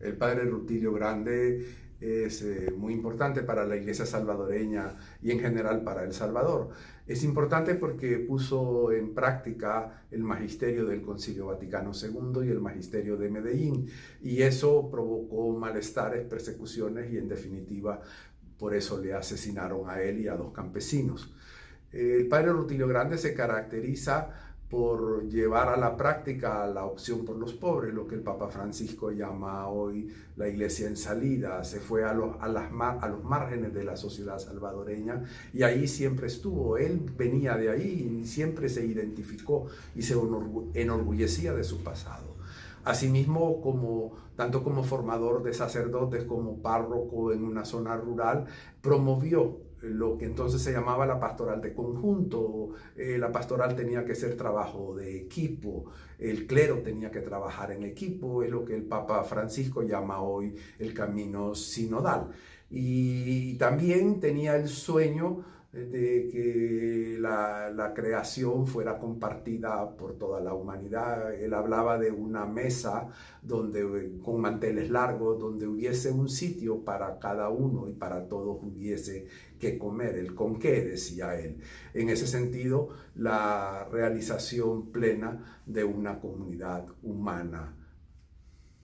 El padre Rutilio Grande es muy importante para la iglesia salvadoreña y en general para El Salvador. Es importante porque puso en práctica el magisterio del Concilio Vaticano II y el magisterio de Medellín, y eso provocó malestares, persecuciones y en definitiva por eso le asesinaron a él y a dos campesinos. El padre Rutilio Grande se caracteriza por llevar a la práctica la opción por los pobres, lo que el Papa Francisco llama hoy la iglesia en salida. Se fue a los márgenes de la sociedad salvadoreña y ahí siempre estuvo. Él venía de ahí y siempre se identificó y se enorgullecía de su pasado. Asimismo, tanto como formador de sacerdotes como párroco en una zona rural, promovió lo que entonces se llamaba la pastoral de conjunto. La pastoral tenía que ser trabajo de equipo, el clero tenía que trabajar en equipo, es lo que el Papa Francisco llama hoy el camino sinodal. Y también tenía el sueño de que la creación fuera compartida por toda la humanidad. Él hablaba de una mesa con manteles largos, donde hubiese un sitio para cada uno y para todos hubiese que comer, el con qué, decía él. En ese sentido, la realización plena de una comunidad humana.